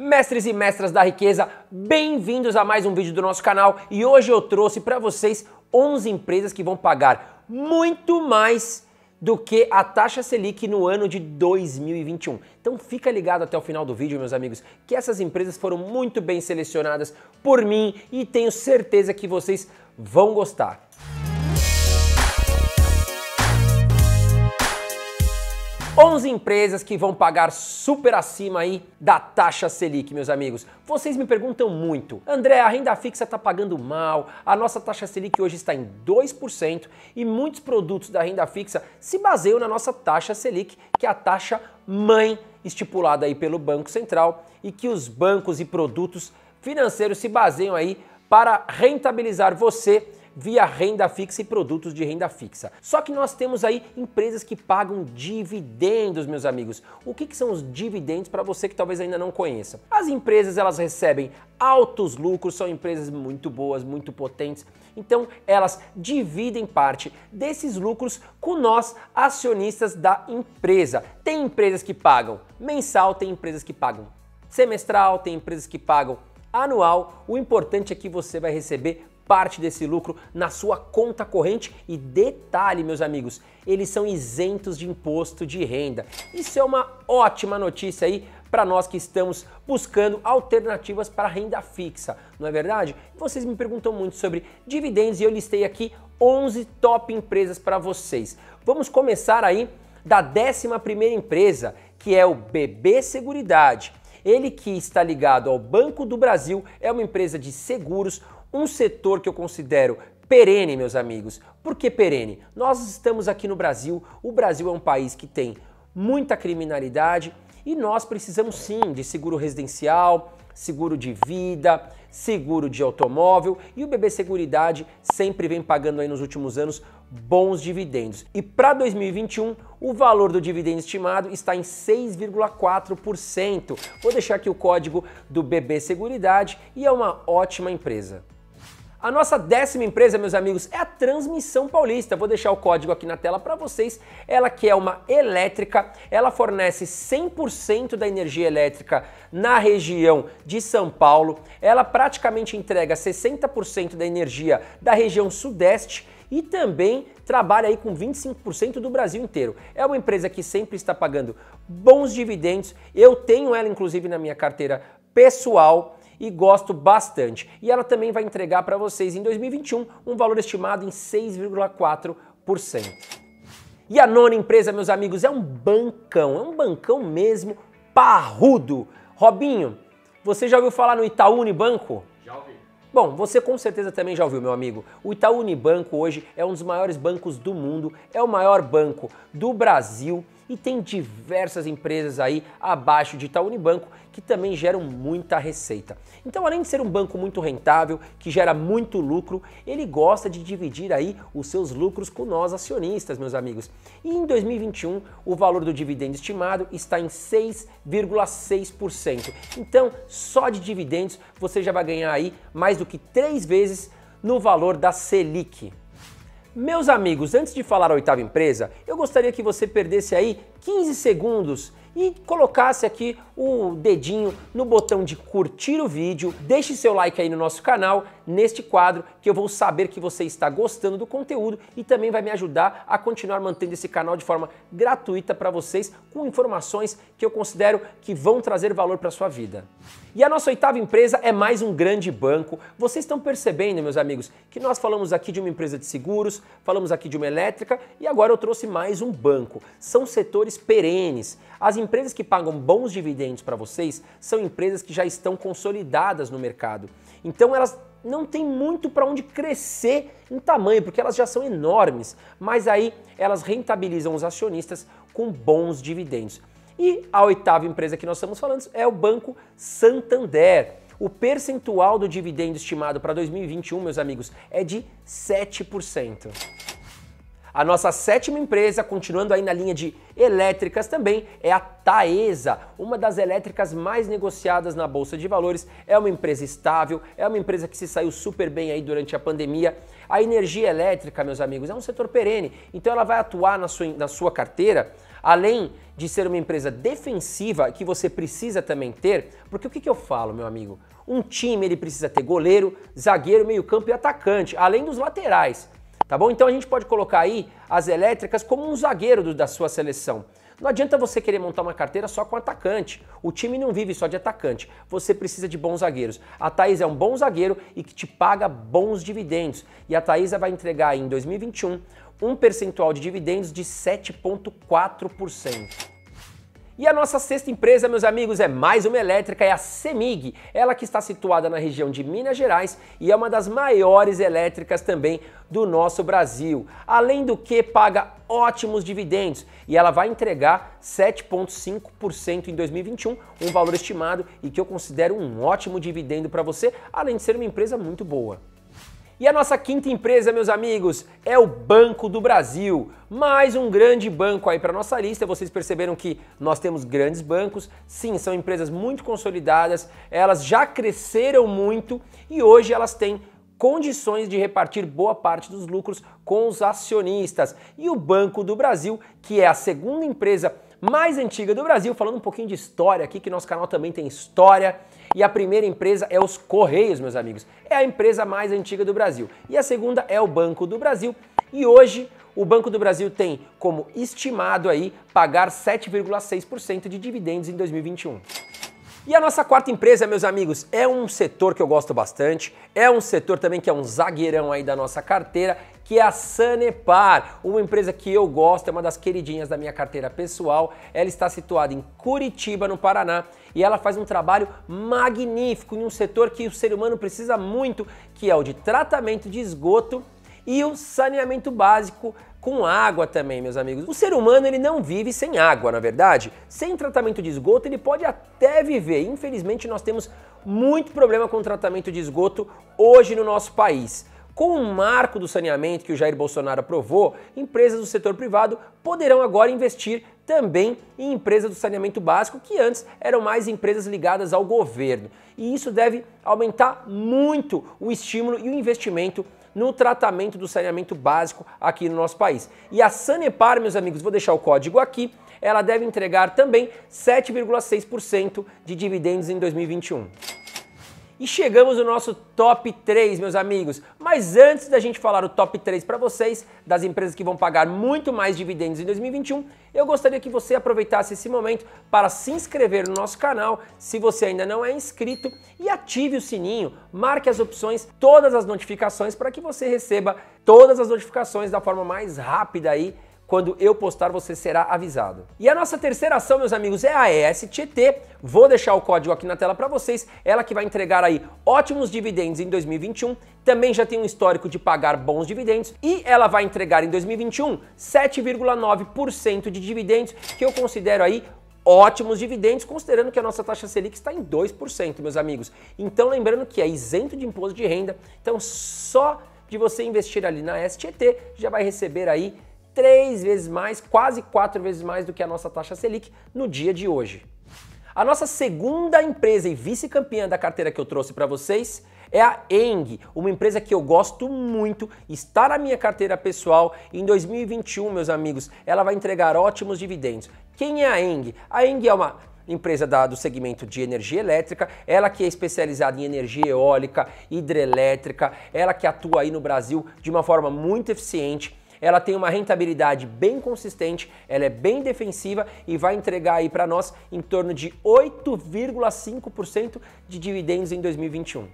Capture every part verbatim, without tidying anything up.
Mestres e mestras da riqueza, bem-vindos a mais um vídeo do nosso canal e hoje eu trouxe para vocês onze empresas que vão pagar muito mais do que a taxa Selic no ano de dois mil e vinte e um. Então fica ligado até o final do vídeo, meus amigos, que essas empresas foram muito bem selecionadas por mim e tenho certeza que vocês vão gostar. onze empresas que vão pagar super acima aí da taxa Selic, meus amigos. Vocês me perguntam muito, André, a renda fixa tá pagando mal, a nossa taxa Selic hoje está em dois por cento e muitos produtos da renda fixa se baseiam na nossa taxa Selic, que é a taxa mãe estipulada aí pelo Banco Central e que os bancos e produtos financeiros se baseiam aí para rentabilizar você via renda fixa e produtos de renda fixa. Só que nós temos aí empresas que pagam dividendos, meus amigos. O que que são os dividendos para você que talvez ainda não conheça? As empresas, elas recebem altos lucros, são empresas muito boas, muito potentes. Então, elas dividem parte desses lucros com nós, acionistas da empresa. Tem empresas que pagam mensal, tem empresas que pagam semestral, tem empresas que pagam anual. O importante é que você vai receber parte desse lucro na sua conta corrente e detalhe, meus amigos, eles são isentos de imposto de renda. Isso é uma ótima notícia aí para nós que estamos buscando alternativas para renda fixa, não é verdade? Vocês me perguntam muito sobre dividendos e eu listei aqui onze top empresas para vocês. Vamos começar aí da décima primeira empresa, que é o B B Seguridade. Ele que está ligado ao Banco do Brasil, é uma empresa de seguros, um setor que eu considero perene, meus amigos. Por que perene? Nós estamos aqui no Brasil, o Brasil é um país que tem muita criminalidade e nós precisamos sim de seguro residencial, seguro de vida, seguro de automóvel e o B B Seguridade sempre vem pagando aí nos últimos anos bons dividendos. E para dois mil e vinte e um, o valor do dividendo estimado está em seis vírgula quatro por cento. Vou deixar aqui o código do B B Seguridade e é uma ótima empresa. A nossa décima empresa, meus amigos, é a Transmissão Paulista. Vou deixar o código aqui na tela para vocês. Ela que é uma elétrica, ela fornece cem por cento da energia elétrica na região de São Paulo. Ela praticamente entrega sessenta por cento da energia da região sudeste e também trabalha aí com vinte e cinco por cento do Brasil inteiro. É uma empresa que sempre está pagando bons dividendos. Eu tenho ela, inclusive, na minha carteira pessoal e gosto bastante. E ela também vai entregar para vocês em dois mil e vinte e um um valor estimado em seis vírgula quatro por cento. E a nona empresa, meus amigos, é um bancão, é um bancão mesmo parrudo. Robinho, você já ouviu falar no Itaú Unibanco? Já ouvi. Bom, você com certeza também já ouviu, meu amigo. O Itaú Unibanco hoje é um dos maiores bancos do mundo, é o maior banco do Brasil e tem diversas empresas aí abaixo de Itaú Unibanco que também geram muita receita. Então, além de ser um banco muito rentável, que gera muito lucro, ele gosta de dividir aí os seus lucros com nós acionistas, meus amigos. E em dois mil e vinte e um, o valor do dividendo estimado está em seis vírgula seis por cento. Então, só de dividendos você já vai ganhar aí mais do que três vezes no valor da Selic. Meus amigos, antes de falar a oitava empresa, eu gostaria que você perdesse aí quinze segundos e colocasse aqui o dedinho no botão de curtir o vídeo, deixe seu like aí no nosso canal, neste quadro, que eu vou saber que você está gostando do conteúdo e também vai me ajudar a continuar mantendo esse canal de forma gratuita para vocês, com informações que eu considero que vão trazer valor para a sua vida. E a nossa oitava empresa é mais um grande banco. Vocês estão percebendo, meus amigos, que nós falamos aqui de uma empresa de seguros, falamos aqui de uma elétrica e agora eu trouxe mais um banco. São setores perenes. As empresas que pagam bons dividendos para vocês são empresas que já estão consolidadas no mercado. Então elas não tem muito para onde crescer em tamanho, porque elas já são enormes, mas aí elas rentabilizam os acionistas com bons dividendos. E a oitava empresa que nós estamos falando é o Banco Santander. O percentual do dividendo estimado para dois mil e vinte e um, meus amigos, é de sete por cento. A nossa sétima empresa, continuando aí na linha de elétricas também, é a Taesa, uma das elétricas mais negociadas na Bolsa de Valores. É uma empresa estável, é uma empresa que se saiu super bem aí durante a pandemia. A energia elétrica, meus amigos, é um setor perene, então ela vai atuar na sua, na sua carteira além de ser uma empresa defensiva que você precisa também ter, porque o que, que eu falo, meu amigo? Um time ele precisa ter goleiro, zagueiro, meio-campo e atacante, além dos laterais, tá bom? Então a gente pode colocar aí as elétricas como um zagueiro do, da sua seleção. Não adianta você querer montar uma carteira só com atacante. O time não vive só de atacante. Você precisa de bons zagueiros. A Taesa é um bom zagueiro e que te paga bons dividendos. E a Taesa vai entregar em dois mil e vinte e um um percentual de dividendos de sete vírgula quatro por cento. E a nossa sexta empresa, meus amigos, é mais uma elétrica, é a CEMIG. Ela que está situada na região de Minas Gerais e é uma das maiores elétricas também do nosso Brasil. Além do que, paga ótimos dividendos e ela vai entregar sete vírgula cinco por cento em dois mil e vinte e um, um valor estimado e que eu considero um ótimo dividendo para você, além de ser uma empresa muito boa. E a nossa quinta empresa, meus amigos, é o Banco do Brasil. Mais um grande banco aí para nossa lista. Vocês perceberam que nós temos grandes bancos. Sim, são empresas muito consolidadas, elas já cresceram muito e hoje elas têm condições de repartir boa parte dos lucros com os acionistas. E o Banco do Brasil, que é a segunda empresa mais antiga do Brasil, falando um pouquinho de história aqui, que nosso canal também tem história, e a primeira empresa é os Correios, meus amigos, é a empresa mais antiga do Brasil, e a segunda é o Banco do Brasil, e hoje o Banco do Brasil tem como estimado aí pagar sete vírgula seis por cento de dividendos em dois mil e vinte e um. E a nossa quarta empresa, meus amigos, é um setor que eu gosto bastante, é um setor também que é um zagueirão aí da nossa carteira, que é a Sanepar, uma empresa que eu gosto, é uma das queridinhas da minha carteira pessoal. Ela está situada em Curitiba, no Paraná, e ela faz um trabalho magnífico em um setor que o ser humano precisa muito, que é o de tratamento de esgoto e o saneamento básico com água também, meus amigos. O ser humano ele não vive sem água, na verdade. Sem tratamento de esgoto ele pode até viver. Infelizmente nós temos muito problema com o tratamento de esgoto hoje no nosso país. Com o marco do saneamento que o Jair Bolsonaro aprovou, empresas do setor privado poderão agora investir também em empresas do saneamento básico, que antes eram mais empresas ligadas ao governo. E isso deve aumentar muito o estímulo e o investimento no tratamento do saneamento básico aqui no nosso país. E a Sanepar, meus amigos, vou deixar o código aqui, ela deve entregar também sete vírgula seis por cento de dividendos em dois mil e vinte e um. E chegamos no nosso top três, meus amigos. Mas antes da gente falar o top três para vocês, das empresas que vão pagar muito mais dividendos em dois mil e vinte e um, eu gostaria que você aproveitasse esse momento para se inscrever no nosso canal, se você ainda não é inscrito, e ative o sininho, marque as opções, todas as notificações, para que você receba todas as notificações da forma mais rápida aí. Quando eu postar, você será avisado. E a nossa terceira ação, meus amigos, é a S T T. Vou deixar o código aqui na tela para vocês. Ela que vai entregar aí ótimos dividendos em dois mil e vinte e um. Também já tem um histórico de pagar bons dividendos. E ela vai entregar em dois mil e vinte e um sete vírgula nove por cento de dividendos, que eu considero aí ótimos dividendos, considerando que a nossa taxa Selic está em dois por cento, meus amigos. Então, lembrando que é isento de imposto de renda. Então, só de você investir ali na S T T, já vai receber aí três vezes mais, quase quatro vezes mais do que a nossa taxa Selic no dia de hoje. A nossa segunda empresa e vice-campeã da carteira que eu trouxe para vocês é a Eng, uma empresa que eu gosto muito, está na minha carteira pessoal. Em dois mil e vinte e um, meus amigos, ela vai entregar ótimos dividendos. Quem é a Eng? A Eng é uma empresa da, do segmento de energia elétrica, ela que é especializada em energia eólica, hidrelétrica, ela que atua aí no Brasil de uma forma muito eficiente. Ela tem uma rentabilidade bem consistente, ela é bem defensiva e vai entregar aí para nós em torno de oito vírgula cinco por cento de dividendos em dois mil e vinte e um.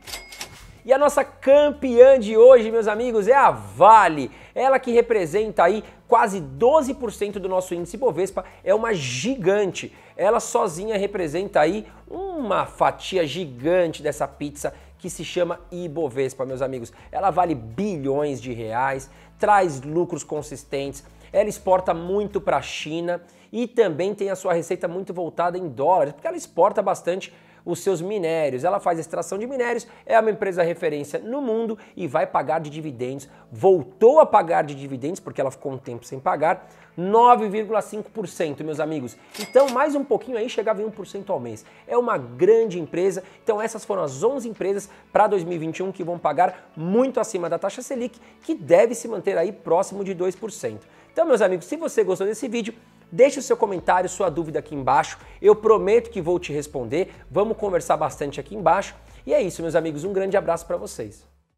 E a nossa campeã de hoje, meus amigos, é a Vale. Ela que representa aí quase doze por cento do nosso índice Ibovespa, é uma gigante. Ela sozinha representa aí uma fatia gigante dessa pizza que se chama Ibovespa, meus amigos. Ela vale bilhões de reais, traz lucros consistentes, ela exporta muito para a China e também tem a sua receita muito voltada em dólares, porque ela exporta bastante os seus minérios, ela faz extração de minérios, é uma empresa referência no mundo e vai pagar de dividendos, voltou a pagar de dividendos, porque ela ficou um tempo sem pagar, nove vírgula cinco por cento, meus amigos. Então, mais um pouquinho aí, chegava em um por cento ao mês. É uma grande empresa, então essas foram as onze empresas para dois mil e vinte e um que vão pagar muito acima da taxa Selic, que deve se manter aí próximo de dois por cento. Então, meus amigos, se você gostou desse vídeo, Deixe o seu comentário, sua dúvida aqui embaixo. Eu prometo que vou te responder. Vamos conversar bastante aqui embaixo. E é isso, meus amigos. Um grande abraço para vocês.